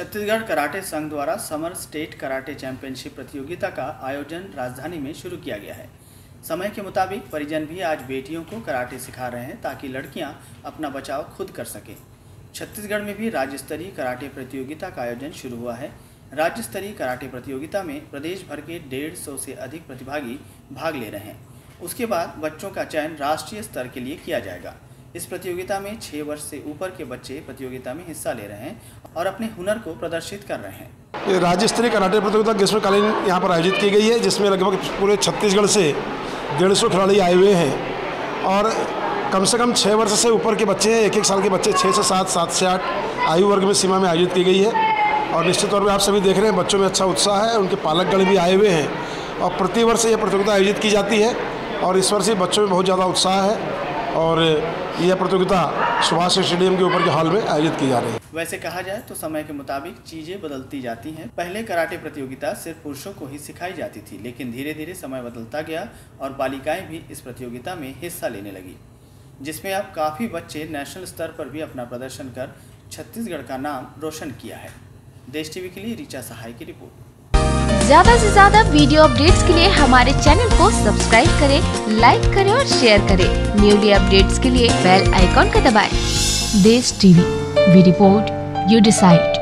Chhattisgarh karate संघ द्वारा summer state karate championship प्रतियोगिता का आयोजन राजधानी में शुरू किया गया है। समय के मुताबिक परिजन भी आज बेटियों को कराटे सिखा रहे हैं ताकि लड़कियां अपना बचाव खुद कर सकें। छत्तीसगढ़ में भी राज्य स्तरीय कराटे प्रतियोगिता का आयोजन शुरू हुआ है। राज्य स्तरीय कराटे प्रतियोगिता में प्रदेश भर के 150 से अधिक प्रतिभागी भाग ले रहे हैं। उसके बाद बच्चों का चयन राष्ट्रीय स्तर के लिए किया जाएगा। इस प्रतियोगिता में 6 वर्ष से ऊपर के बच्चे प्रतियोगिता में हिस्सा ले रहे हैं और अपने हुनर को प्रदर्शित कर रहे हैं। राज्य स्तरीय कराटे प्रतियोगिता ग्रीष्मकालीन यहाँ पर आयोजित की गई है, जिसमें लगभग पूरे छत्तीसगढ़ से 150 खिलाड़ी आए हुए हैं और कम से कम 6 वर्ष से ऊपर के बच्चे हैं। एक साल के बच्चे 6 से 7, 7 से 8 आयु वर्ग में सीमा में आयोजित की गई है और निश्चित तौर पर आप सभी देख रहे हैं बच्चों में अच्छा उत्साह है। उनके पालकगण भी आए हुए हैं और प्रतिवर्ष ये प्रतियोगिता आयोजित की जाती है और इस वर्ष बच्चों में बहुत ज़्यादा उत्साह है और यह प्रतियोगिता सुभाष स्टेडियम के ऊपर के हॉल में आयोजित की जा रही है। वैसे कहा जाए तो समय के मुताबिक चीजें बदलती जाती हैं। पहले कराटे प्रतियोगिता सिर्फ पुरुषों को ही सिखाई जाती थी, लेकिन धीरे धीरे समय बदलता गया और बालिकाएं भी इस प्रतियोगिता में हिस्सा लेने लगी, जिसमें अब काफी बच्चे नेशनल स्तर पर भी अपना प्रदर्शन कर छत्तीसगढ़ का नाम रोशन किया है। देश टीवी के लिए रिचा सहाय की रिपोर्ट। ज्यादा से ज्यादा वीडियो अपडेट्स के लिए हमारे चैनल को सब्सक्राइब करें, लाइक करें और शेयर करें। न्यूली अपडेट्स के लिए बेल आइकॉन का दबाएं। Desh TV, we report, you decide.